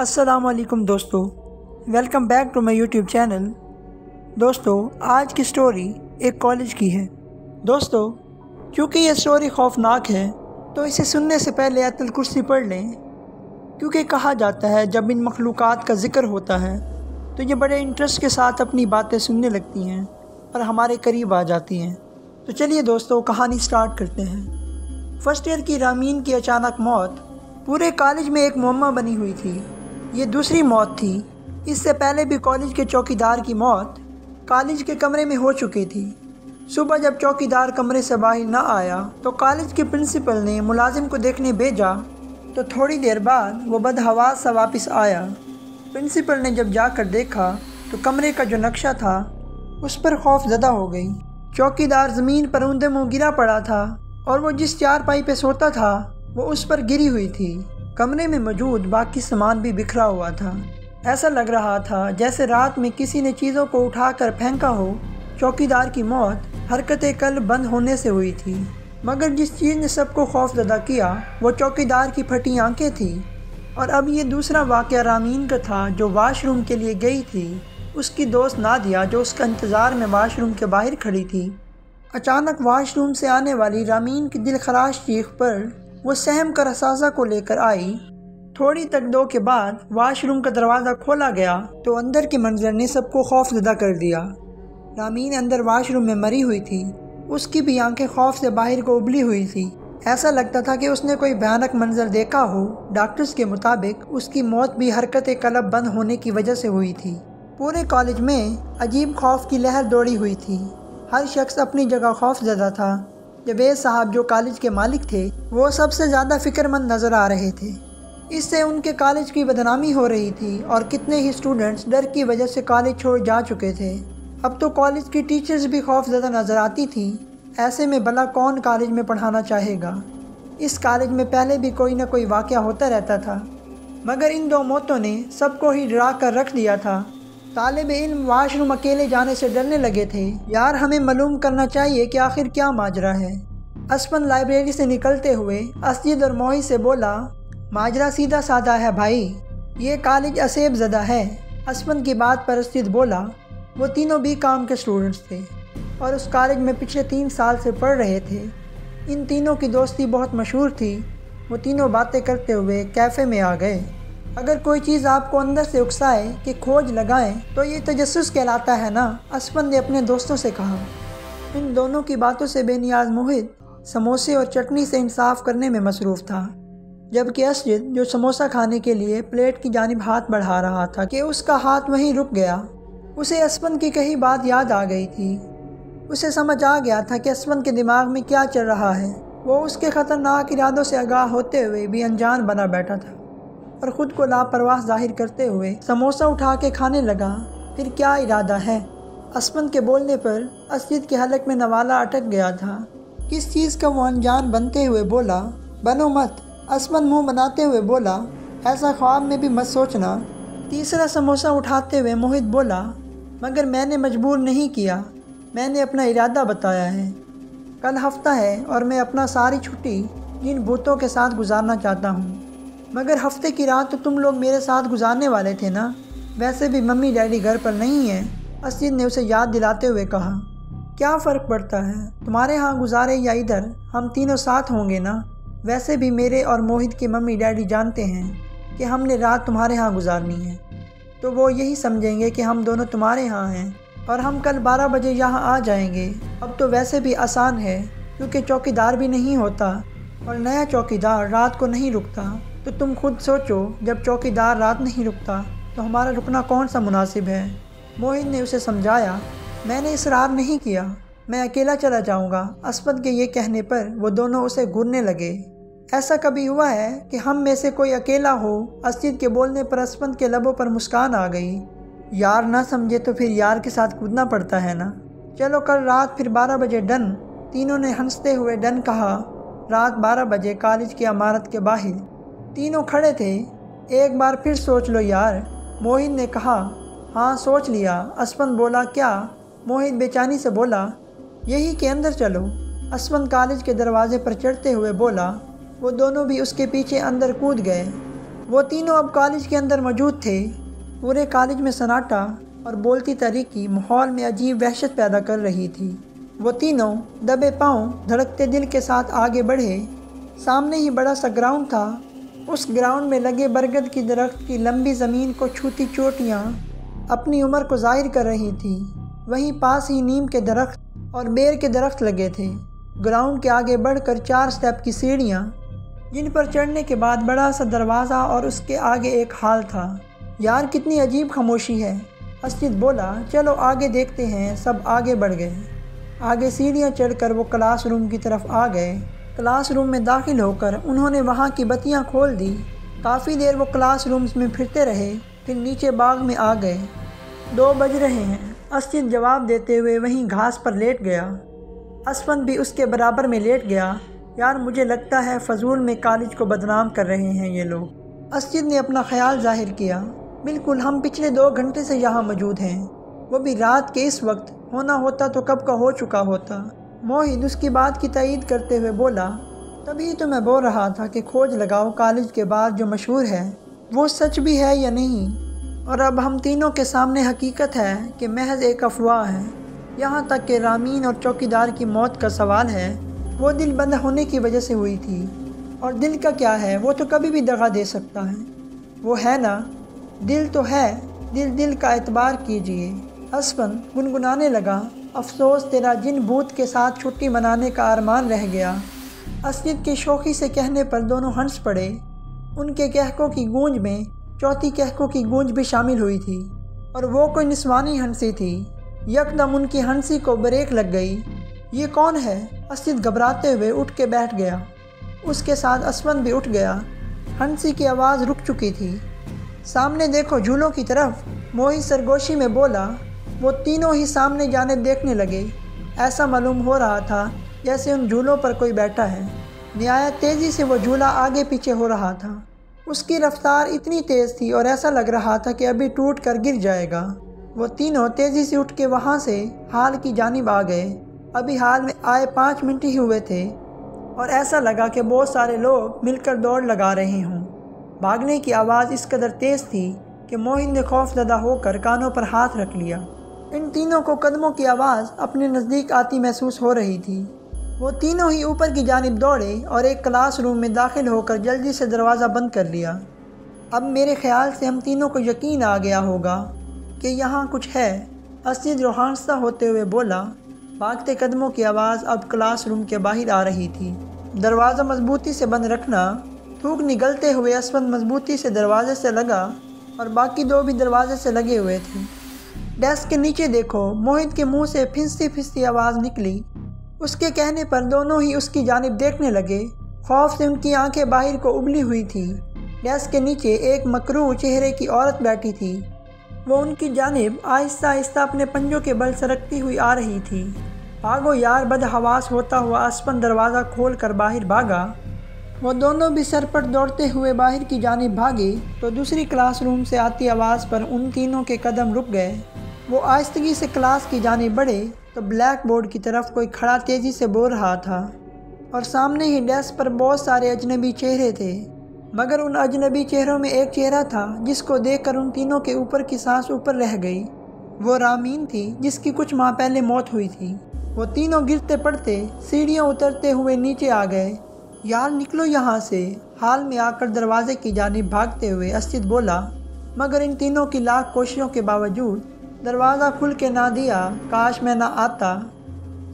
अस्सलामुअलैकुम दोस्तों, welcome back to my YouTube channel. दोस्तों आज की स्टोरी एक कॉलेज की है। दोस्तों क्योंकि ये स्टोरी खौफनाक है तो इसे सुनने से पहले आयतुल कुर्सी पढ़ लें, क्योंकि कहा जाता है जब इन मखलूक़ात का ज़िक्र होता है तो ये बड़े इंटरेस्ट के साथ अपनी बातें सुनने लगती हैं और हमारे करीब आ जाती हैं। तो चलिए दोस्तों कहानी स्टार्ट करते हैं। फर्स्ट ईयर की रामीन की अचानक मौत पूरे कॉलेज में एक मुअम्मा बनी हुई थी। ये दूसरी मौत थी। इससे पहले भी कॉलेज के चौकीदार की मौत कॉलेज के कमरे में हो चुकी थी। सुबह जब चौकीदार कमरे से बाहर ना आया तो कॉलेज के प्रिंसिपल ने मुलाजिम को देखने भेजा, तो थोड़ी देर बाद वो बदहवास सा वापस आया। प्रिंसिपल ने जब जाकर देखा तो कमरे का जो नक्शा था उस पर खौफ ज़दा हो गई। चौकीदार ज़मीन पर ऊंधे मुँह गिरा पड़ा था और वो जिस चारपाई पे सोता था वो उस पर गिरी हुई थी। कमरे में मौजूद बाकी सामान भी बिखरा हुआ था। ऐसा लग रहा था जैसे रात में किसी ने चीज़ों को उठाकर फेंका हो। चौकीदार की मौत हरकत कल बंद होने से हुई थी, मगर जिस चीज़ ने सबको खौफजदा किया वो चौकीदार की फटी आंखें थी। और अब ये दूसरा वाक़या रामीन का था जो वाशरूम के लिए गई थी। उसकी दोस्त नादिया जो उसका इंतज़ार में वाशरूम के बाहर खड़ी थी, अचानक वाशरूम से आने वाली रामीन की दिलखराश चीख पर वो सहम कर असासा को लेकर आई। थोड़ी तकदो के बाद वाशरूम का दरवाज़ा खोला गया तो अंदर की मंजर ने सबको खौफजदा कर दिया। रामीन अंदर वाशरूम में मरी हुई थी। उसकी भी आंखें खौफ से बाहर को उबली हुई थी। ऐसा लगता था कि उसने कोई भयानक मंजर देखा हो। डॉक्टर्स के मुताबिक उसकी मौत भी हरकत कलब बंद होने की वजह से हुई थी। पूरे कॉलेज में अजीब खौफ की लहर दौड़ी हुई थी। हर शख्स अपनी जगह खौफजदा था। जवेद साहब जो कॉलेज के मालिक थे वो सबसे ज़्यादा फ़िक्रमंद नज़र आ रहे थे। इससे उनके कॉलेज की बदनामी हो रही थी और कितने ही स्टूडेंट्स डर की वजह से कॉलेज छोड़ जा चुके थे। अब तो कॉलेज की टीचर्स भी खौफजदा नज़र आती थीं। ऐसे में भला कौन कॉलेज में पढ़ाना चाहेगा। इस कॉलेज में पहले भी कोई ना कोई वाक़या होता रहता था, मगर इन दो मौतों ने सबको ही डरा कर रख दिया था। तालिब इल्म वाशरूम अकेले जाने से डरने लगे थे। यार हमें मालूम करना चाहिए कि आखिर क्या माजरा है। असफन लाइब्रेरी से निकलते हुए असजिद और मोही से बोला, माजरा सीधा साधा है भाई, ये कॉलेज असेब ज़दा है। असफन की बात पर असजिद बोला, वो तीनों भी काम के स्टूडेंट्स थे और उस कॉलेज में पिछले 3 साल से पढ़ रहे थे। इन तीनों की दोस्ती बहुत मशहूर थी। वो तीनों बातें करते हुए कैफ़े में आ गए। अगर कोई चीज़ आपको अंदर से उकसाए कि खोज लगाएं तो ये तजस्सुस कहलाता है ना, असफन ने अपने दोस्तों से कहा। इन दोनों की बातों से बेनियाज मोहित समोसे और चटनी से इंसाफ करने में मसरूफ़ था, जबकि असजिद जो समोसा खाने के लिए प्लेट की जानिब हाथ बढ़ा रहा था कि उसका हाथ वहीं रुक गया। उसे असफन की कही बात याद आ गई थी। उसे समझ आ गया था कि असफन के दिमाग में क्या चल रहा है। वो उसके ख़तरनाक इरादों से आगाह होते हुए भी अनजान बना बैठा था और ख़ुद को लापरवाह ज़ाहिर करते हुए समोसा उठा के खाने लगा। फिर क्या इरादा है? असफन के बोलने पर असजिद के हलक में नवाला अटक गया था। किस चीज़ का वो अनजान बनते हुए बोला, बनो मत। असफन मुंह बनाते हुए बोला, ऐसा ख्वाब में भी मत सोचना। तीसरा समोसा उठाते हुए मोहित बोला, मगर मैंने मजबूर नहीं किया, मैंने अपना इरादा बताया है। कल हफ्ता है और मैं अपना सारी छुट्टी इन भूतों के साथ गुजारना चाहता हूँ, मगर हफ्ते की रात तो तुम लोग मेरे साथ गुजारने वाले थे ना। वैसे भी मम्मी डैडी घर पर नहीं हैं, असजिद ने उसे याद दिलाते हुए कहा। क्या फ़र्क पड़ता है तुम्हारे यहाँ गुजारे या इधर, हम तीनों साथ होंगे ना। वैसे भी मेरे और मोहित की मम्मी डैडी जानते हैं कि हमने रात तुम्हारे यहाँ गुजारनी है, तो वो यही समझेंगे कि हम दोनों तुम्हारे यहाँ हैं और हम कल 12 बजे यहाँ आ जाएंगे। अब तो वैसे भी आसान है क्योंकि चौकीदार भी नहीं होता और नया चौकीदार रात को नहीं रुकता। तो तुम खुद सोचो, जब चौकीदार रात नहीं रुकता तो हमारा रुकना कौन सा मुनासिब है। मोहित ने उसे समझाया, मैंने इसरार नहीं किया, मैं अकेला चला जाऊंगा। असफद के ये कहने पर वो दोनों उसे घूरने लगे। ऐसा कभी हुआ है कि हम में से कोई अकेला हो? असजिद के बोलने पर असफद के लबों पर मुस्कान आ गई। यार ना समझे तो फिर यार के साथ कूदना पड़ता है ना। चलो कल रात फिर 12 बजे डन। तीनों ने हंसते हुए डन कहा। रात 12 बजे कॉलेज की इमारत के बाहर तीनों खड़े थे। एक बार फिर सोच लो यार, मोहित ने कहा। हाँ सोच लिया, असफन बोला। क्या? मोहित बेचैनी से बोला, यही के अंदर चलो। असमन कॉलेज के दरवाजे पर चढ़ते हुए बोला। वो दोनों भी उसके पीछे अंदर कूद गए। वो तीनों अब कॉलेज के अंदर मौजूद थे। पूरे कॉलेज में सन्नाटा और बोलती तहरीकी माहौल में अजीब वहशत पैदा कर रही थी। वो तीनों दबे पाँव धड़कते दिल के साथ आगे बढ़े। सामने ही बड़ा सा ग्राउंड था। उस ग्राउंड में लगे बरगद की दरख्त की लंबी ज़मीन को छूती चोटियाँ अपनी उम्र को जाहिर कर रही थी। वहीं पास ही नीम के दरख्त और बेर के दरख्त लगे थे। ग्राउंड के आगे बढ़कर 4 स्टेप की सीढ़ियाँ, जिन पर चढ़ने के बाद बड़ा सा दरवाज़ा और उसके आगे एक हाल था। यार कितनी अजीब खामोशी है, अस्तित बोला। चलो आगे देखते हैं। सब आगे बढ़ गए। आगे सीढ़ियाँ चढ़कर वो क्लासरूम की तरफ आ गए। क्लासरूम में दाखिल होकर उन्होंने वहाँ की बत्तियाँ खोल दी। काफ़ी देर वो क्लासरूम्स में फिरते रहे, फिर नीचे बाग में आ गए। 2 बज रहे हैं, अस्तित जवाब देते हुए वहीं घास पर लेट गया। असफन भी उसके बराबर में लेट गया। यार मुझे लगता है फजूल में कॉलेज को बदनाम कर रहे हैं ये लोग, अस्तित ने अपना ख्याल जाहिर किया। बिल्कुल, हम पिछले 2 घंटे से यहाँ मौजूद हैं, वो भी रात के इस वक्त। होना होता तो कब का हो चुका होता, मोहित उसकी बात की तईद करते हुए बोला। तभी तो मैं बोल रहा था कि खोज लगाओ कॉलेज के बाद जो मशहूर है वो सच भी है या नहीं। और अब हम तीनों के सामने हकीकत है कि महज एक अफवाह है। यहाँ तक कि रामीन और चौकीदार की मौत का सवाल है, वो दिल बंद होने की वजह से हुई थी। और दिल का क्या है, वो तो कभी भी दगा दे सकता है। वो है ना, दिल तो है। दिल का एतबार कीजिए, असफन गुनगुनाने लगा। अफसोस तेरा जिन भूत के साथ छुट्टी मनाने का अरमान रह गया। अस्तित के शौकी से कहने पर दोनों हंस पड़े। उनके कहकों की गूंज में चौथी कहकों की गूंज भी शामिल हुई थी, और वो कोई निस्वानी हंसी थी। यकदम उनकी हंसी को ब्रेक लग गई। ये कौन है, अस्तित घबराते हुए उठ के बैठ गया। उसके साथ असमन भी उठ गया। हंसी की आवाज़ रुक चुकी थी। सामने देखो, झूलों की तरफ, मोहित सरगोशी में बोला। वो तीनों ही सामने जाने देखने लगे। ऐसा मालूम हो रहा था जैसे उन झूलों पर कोई बैठा है। न्याय तेज़ी से वो झूला आगे पीछे हो रहा था। उसकी रफ्तार इतनी तेज़ थी और ऐसा लग रहा था कि अभी टूट कर गिर जाएगा। वो तीनों तेज़ी से उठ के वहाँ से हाल की जानिब आ गए। अभी हाल में आए 5 मिनट ही हुए थे और ऐसा लगा कि बहुत सारे लोग मिलकर दौड़ लगा रहे हों। भागने की आवाज़ इस कदर तेज़ थी कि मोहित ने खौफजदा होकर कानों पर हाथ रख लिया। इन तीनों को कदमों की आवाज़ अपने नज़दीक आती महसूस हो रही थी। वो तीनों ही ऊपर की जानिब दौड़े और एक क्लासरूम में दाखिल होकर जल्दी से दरवाज़ा बंद कर लिया। अब मेरे ख्याल से हम तीनों को यकीन आ गया होगा कि यहाँ कुछ है, अस्तित रोहानसा होते हुए बोला। भागते कदमों की आवाज़ अब क्लासरूम के बाहर आ रही थी। दरवाज़ा मजबूती से बंद रखना, थूक निगलते हुए असफन मजबूती से दरवाजे से लगा और बाकी 2 भी दरवाजे से लगे हुए थे। डेस्क के नीचे देखो, मोहित के मुंह से फिंसती फिंसती आवाज़ निकली। उसके कहने पर दोनों ही उसकी जानिब देखने लगे। खौफ से उनकी आंखें बाहर को उबली हुई थी। डेस्क के नीचे एक मकरू चेहरे की औरत बैठी थी। वो उनकी जानिब आहिस्ता आहिस्ता अपने पंजों के बल सरकती हुई आ रही थी। भागो यार, बदहवास होता हुआ असफन दरवाज़ा खोल कर बाहर भागा। वो दोनों भी सरपट दौड़ते हुए बाहर की जानिब भागे तो दूसरी क्लासरूम से आती आवाज़ पर उन तीनों के कदम रुक गए। वो आहिस्तगी से क्लास की जानिब बढ़े तो ब्लैक बोर्ड की तरफ कोई खड़ा तेज़ी से बोल रहा था और सामने ही डेस्क पर बहुत सारे अजनबी चेहरे थे। मगर उन अजनबी चेहरों में एक चेहरा था जिसको देखकर उन तीनों के ऊपर की सांस ऊपर रह गई। वो रामीन थी, जिसकी कुछ माह पहले मौत हुई थी। वो तीनों गिरते पड़ते सीढ़ियाँ उतरते हुए नीचे आ गए। यार निकलो यहाँ से, हाल में आकर दरवाजे की जानिब भागते हुए अस्तित बोला। मगर इन तीनों की लाख कोशिशों के बावजूद दरवाज़ा खुल के ना दिया। काश मैं ना आता।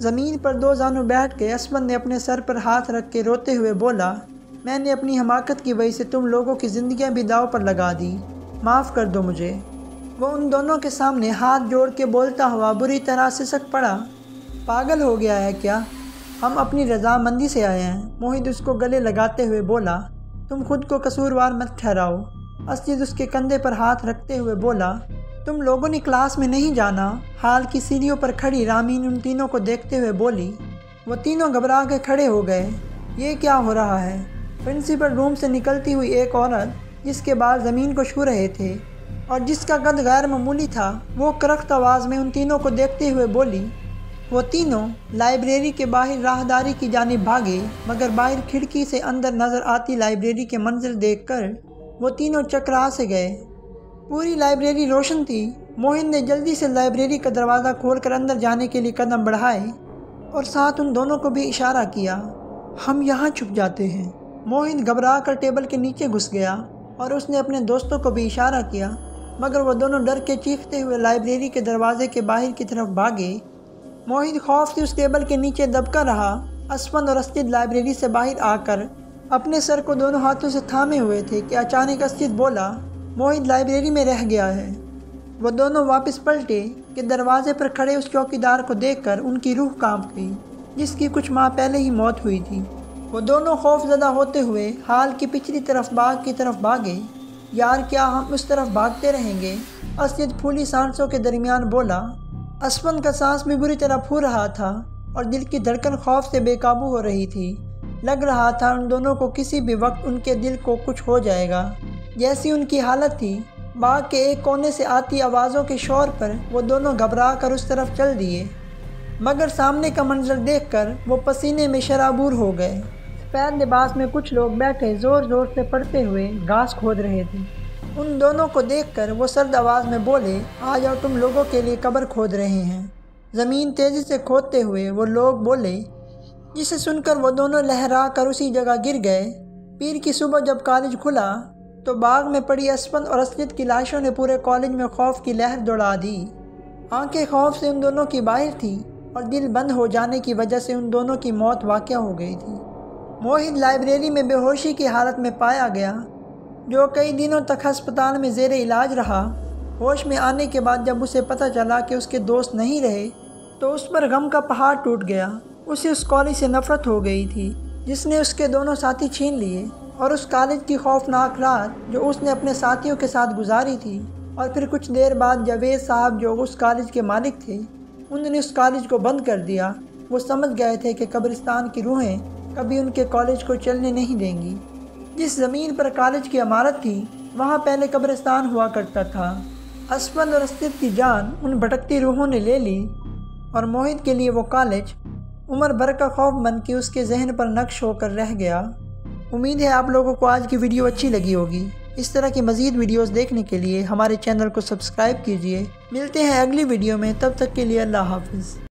ज़मीन पर 2 जानू बैठ के असमन ने अपने सर पर हाथ रख के रोते हुए बोला। मैंने अपनी हमाकत की वजह से तुम लोगों की ज़िंदगियां भी दाव पर लगा दी, माफ़ कर दो मुझे। वो उन दोनों के सामने हाथ जोड़ के बोलता हुआ बुरी तरह सिसक पड़ा। पागल हो गया है क्या, हम अपनी रजामंदी से आए हैं, मोहित उसको गले लगाते हुए बोला। तुम खुद को कसूरवार मत ठहराओ, अस्तित उसके कंधे पर हाथ रखते हुए बोला। तुम लोगों ने क्लास में नहीं जाना, हाल की सीढ़ियों पर खड़ी रामीन उन तीनों को देखते हुए बोली। वो तीनों घबरा के खड़े हो गए। ये क्या हो रहा है। प्रिंसिपल रूम से निकलती हुई एक औरत, जिसके बाल ज़मीन को छू रहे थे और जिसका गंध गैर मामूली था, वो करख्त आवाज़ में उन तीनों को देखते हुए बोली। वो तीनों लाइब्रेरी के बाहर राहदारी की जानिब भागे, मगर बाहर खिड़की से अंदर नज़र आती लाइब्रेरी के मंजर देखकर वो तीनों चकरा से गए। पूरी लाइब्रेरी रोशन थी। मोहन ने जल्दी से लाइब्रेरी का दरवाज़ा खोलकर अंदर जाने के लिए कदम बढ़ाए और साथ उन दोनों को भी इशारा किया, हम यहाँ छुप जाते हैं। मोहन घबरा कर टेबल के नीचे घुस गया और उसने अपने दोस्तों को भी इशारा किया, मगर वह दोनों डर के चीखते हुए लाइब्रेरी के दरवाजे के बाहर की तरफ भागे। मोहन खौफ से उस टेबल के नीचे दबका रहा। असफन और अस्तिद लाइब्रेरी से बाहर आकर अपने सर को दोनों हाथों से थामे हुए थे कि अचानक अस्तिद बोला, मोहन लाइब्रेरी में रह गया है। वह दोनों वापस पलटे कि दरवाजे पर खड़े उस चौकीदार को देखकर उनकी रूह कांप गई, जिसकी कुछ माह पहले ही मौत हुई थी। वो दोनों खौफजदा होते हुए हाल की पिछली तरफ बाग की तरफ भागे। यार क्या हम उस तरफ भागते रहेंगे? अस्तिद फूली सांसों के दरमियान बोला। असफन का सांस भी बुरी तरह फूल रहा था और दिल की धड़कन खौफ से बेकाबू हो रही थी। लग रहा था उन दोनों को किसी भी वक्त उनके दिल को कुछ हो जाएगा। जैसी उनकी हालत थी, बाग के एक कोने से आती आवाज़ों के शोर पर वो दोनों घबरा कर उस तरफ चल दिए, मगर सामने का मंजर देखकर वो पसीने में शराबूर हो गए। पैर लिबास में कुछ लोग बैठे ज़ोर ज़ोर से पड़ते हुए घास खोद रहे थे। उन दोनों को देखकर वो सर्द आवाज़ में बोले, आ जाओ, तुम लोगों के लिए कब्र खोद रहे हैं। ज़मीन तेज़ी से खोदते हुए वो लोग बोले, जिसे सुनकर वो दोनों लहरा कर उसी जगह गिर गए। पीर की सुबह जब कॉलेज खुला तो बाग में पड़ी असफन और अस्तिद की लाशों ने पूरे कॉलेज में खौफ की लहर दौड़ा दी। आंखें खौफ से उन दोनों की बाहर थी और दिल बंद हो जाने की वजह से उन दोनों की मौत वाक़या हो गई थी। मोहित लाइब्रेरी में बेहोशी की हालत में पाया गया, जो कई दिनों तक अस्पताल में जेर इलाज रहा। होश में आने के बाद जब उसे पता चला कि उसके दोस्त नहीं रहे तो उस पर गम का पहाड़ टूट गया। उसे उस कॉलेज से नफरत हो गई थी जिसने उसके दोनों साथी छीन लिए, और उस कॉलेज की खौफनाक रात जो उसने अपने साथियों के साथ गुजारी थी। और फिर कुछ देर बाद जावेद साहब, जो उस कॉलेज के मालिक थे, उन्होंने उस कॉलेज को बंद कर दिया। वो समझ गए थे कि कब्रिस्तान की रूहें कभी उनके कॉलेज को चलने नहीं देंगी। जिस ज़मीन पर कॉलेज की इमारत थी, वहाँ पहले कब्रिस्तान हुआ करता था। असफन और अस्तिद की जान उन भटकती रूहों ने ले ली, और मोहित के लिए वो कॉलेज उम्र भर का खौफ बन के उसके जहन पर नक्श होकर रह गया। उम्मीद है आप लोगों को आज की वीडियो अच्छी लगी होगी। इस तरह की मज़ीद वीडियोस देखने के लिए हमारे चैनल को सब्सक्राइब कीजिए। मिलते हैं अगली वीडियो में, तब तक के लिए अल्लाह हाफिज़।